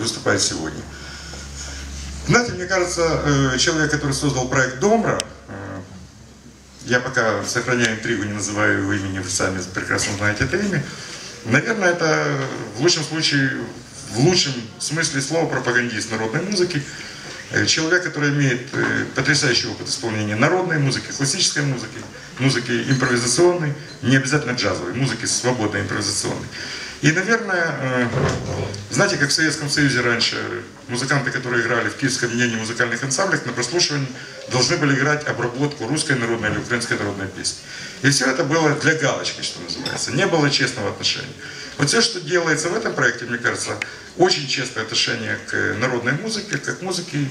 и выступает сегодня. Знаете, мне кажется, человек, который создал проект «Домра», я пока сохраняю интригу, не называю его имени, вы сами прекрасно знаете это имя, наверное, это в лучшем случае, в лучшем смысле слова пропагандист народной музыки, человек, который имеет потрясающий опыт исполнения народной музыки, классической музыки, музыки импровизационной, не обязательно джазовой, музыки свободной импровизационной. И, наверное, знаете, как в Советском Союзе раньше музыканты, которые играли в Киевском объединении музыкальных ансамблях, на прослушивании должны были играть обработку русской народной или украинской народной песни. И все это было для галочки, что называется, не было честного отношения. Вот все, что делается в этом проекте, мне кажется, очень честное отношение к народной музыке, как музыке,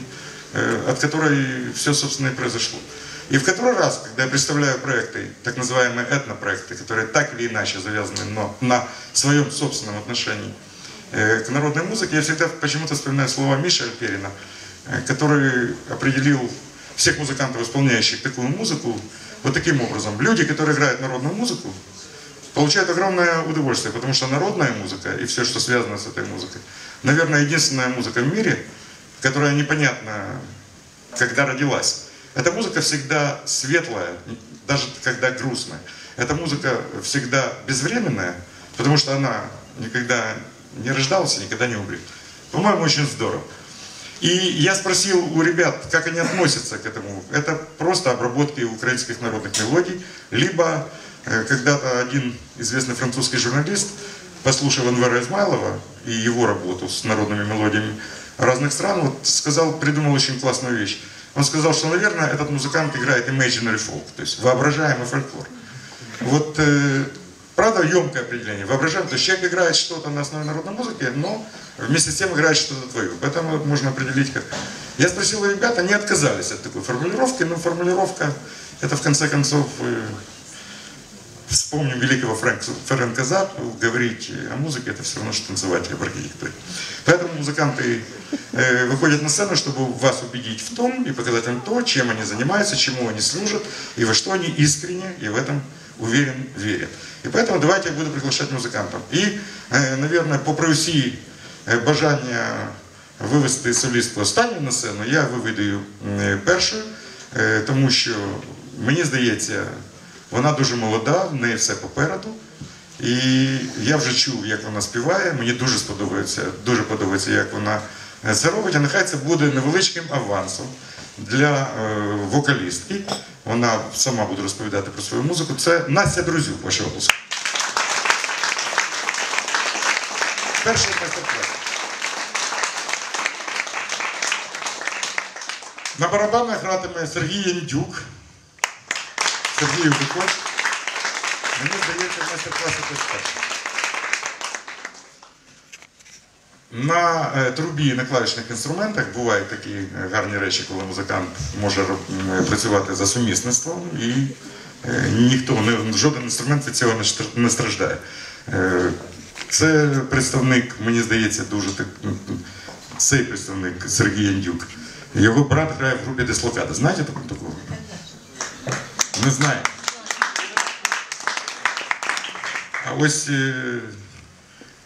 от которой все, собственно, и произошло. И в который раз, когда я представляю проекты, так называемые этнопроекты, которые так или иначе завязаны на своем собственном отношении к народной музыке, я всегда почему-то вспоминаю слова Миши Альперина, который определил всех музыкантов, исполняющих такую музыку, вот таким образом. Люди, которые играют народную музыку, получают огромное удовольствие, потому что народная музыка и все, что связано с этой музыкой, наверное, единственная музыка в мире, которая непонятно, когда родилась. Эта музыка всегда светлая, даже когда грустная. Эта музыка всегда безвременная, потому что она никогда не рождалась и никогда не умрет. По-моему, очень здорово. И я спросил у ребят, как они относятся к этому. Это просто обработки украинских народных мелодий, либо когда-то один известный французский журналист, послушав Анвара Измайлова и его работу с народными мелодиями разных стран, вот сказал, придумал очень классную вещь. Он сказал, что, наверное, этот музыкант играет imaginary folk, то есть воображаемый фольклор. Вот, правда, емкое определение, воображаемый, то есть человек играет что-то на основе народной музыки, но вместе с тем играет что-то твое. Поэтому можно определить как. Я спросил у ребят, они отказались от такой формулировки, но формулировка, это в конце концов, вспомним великого Фрэнка Заппа, говорить о музыке, это все равно, что танцевать об архитектуре. Поэтому музыканты выходят на сцену, чтобы вас убедить в том и показать вам то, чем они занимаются, чему они служат, и во что они искренне и в этом уверен верят. И поэтому давайте я буду приглашать музыкантов. И, наверное, попроси бажання вивести солістку останню на сцену, я виведу першою, тому що, мені здається, вона дуже молода, в неї все попереду. І я вже чув, як вона співає, мені дуже подобається, як вона це робить. А нехай це буде невеличким авансом для вокалістки. Вона сама буде розповідати про свою музику. Це Настя Друзюк, ваша обласка. Перший майстер-клас. На барабанах гратиме Сергій Яндюк. Сергію виходь. Мені здається, майстер-клас якось так. На трубі, на клавішних інструментах бувають такі гарні речі, коли музикант може працювати за сумісництвом і ніхто, жоден інструмент від цього не страждає. Це представник, мені здається, дуже так, цей представник Сергій Яндюк. Його брат грає в групі Дислофята. Знаєте такого? Не знаю. А ось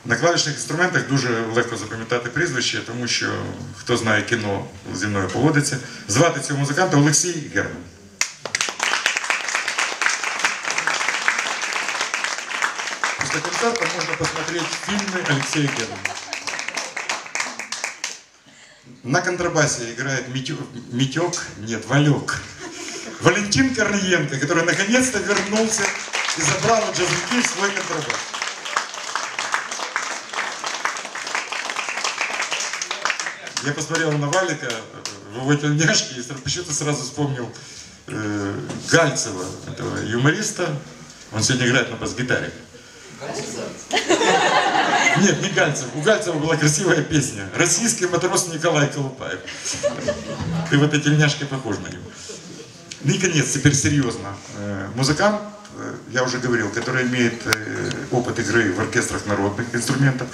на клавішних інструментах дуже легко запам'ятати прізвище, тому що, хто знає кіно, зі мною поводиться. Звати цього музиканта Алексей Герман. Після концерту можна подивитися фільми Алексея Германа. На контрабасі грає Валек. Валентин Корниенко, который наконец-то вернулся и забрал у джазовики в свой контрабас. Я посмотрел на Валика в его тельняшке и почему-то сразу вспомнил Гальцева, этого юмориста. Он сегодня играет на бас-гитаре. Нет, не Гальцев. У Гальцева была красивая песня. Российский матрос Николай Колупаев. Ты в этой тельняшке похож на него. Ну и конец, теперь серьезно. Музыкант, я уже говорил, который имеет опыт игры в оркестрах народных инструментов.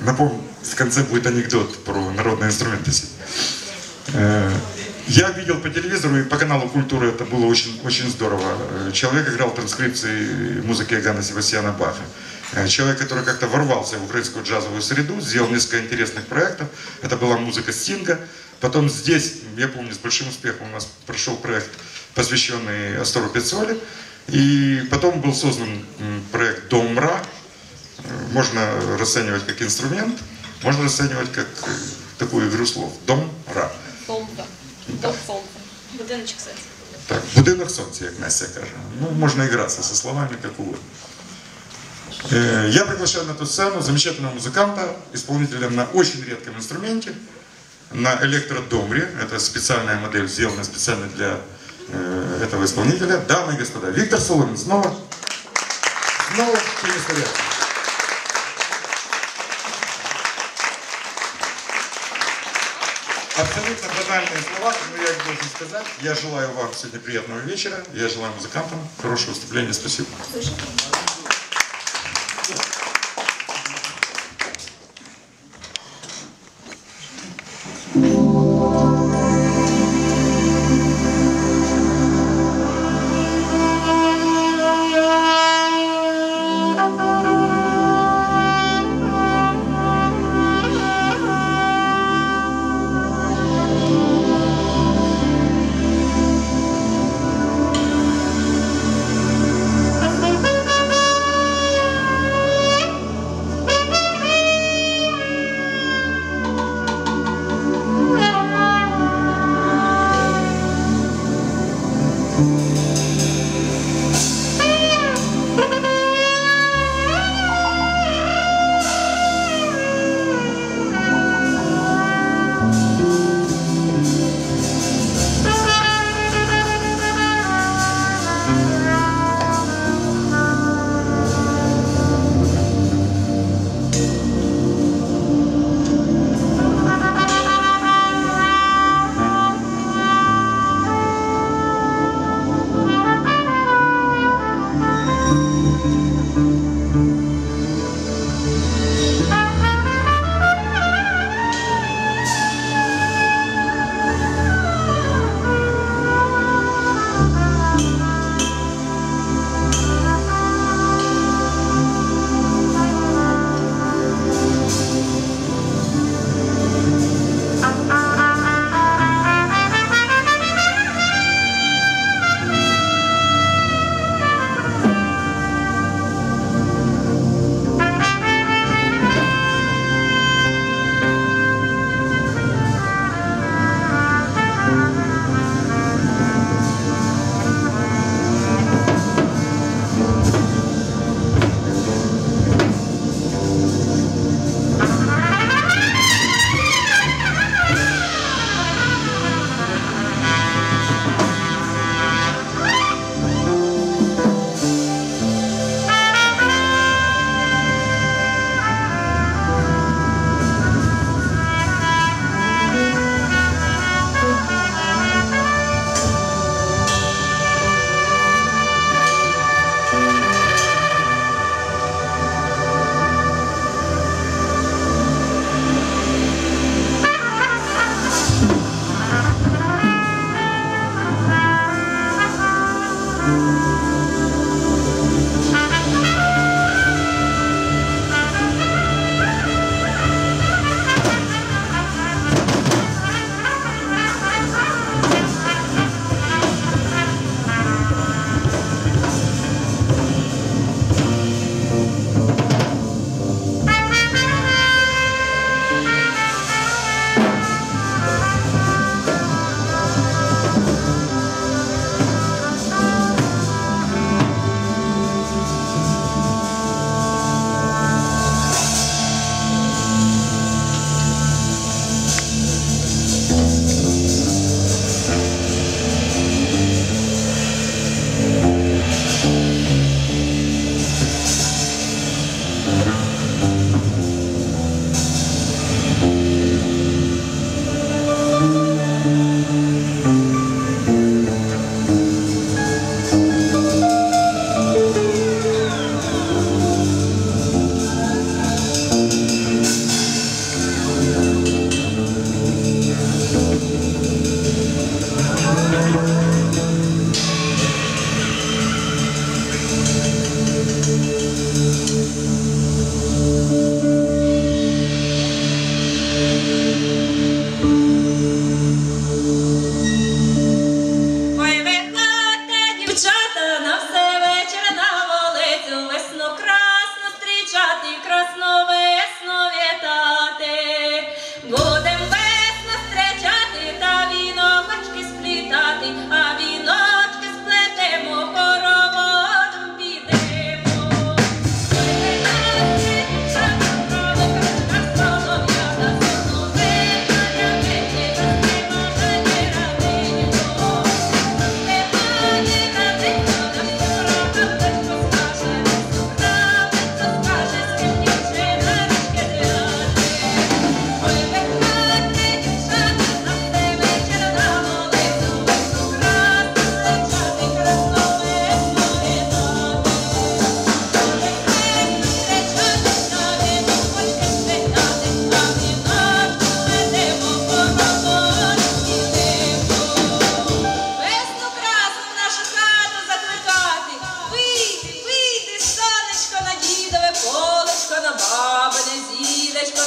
Напомню, в конце будет анекдот про народные инструменты. Я видел по телевизору и по каналу «Культура», это было очень здорово. Человек играл транскрипции музыки Иоганна Себастьяна Баха. Человек, который как-то ворвался в украинскую джазовую среду, сделал несколько интересных проектов. Это была музыка Стинга. Потом здесь, я помню, с большим успехом у нас прошел проект, посвященный Астору Пицволе. И потом был создан проект «Домра». Можно расценивать как инструмент, можно расценивать как такую игру слов. «Домра». Фолда. Да. Будиночек солнца. Так, будинок солнца, как Настя каже. Ну, можно играться со словами, как угодно. Я приглашаю на ту сцену замечательного музыканта, исполнителя на очень редком инструменте, на электродомре. Это специальная модель, сделана специально для этого исполнителя. Дамы и господа, Виктор Соломин снова. Снова через порядок. Абсолютно банальные слова, но я их должен сказать. Я желаю вам сегодня приятного вечера. Я желаю музыкантам хорошего выступления. Спасибо.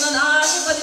на наших подвигах.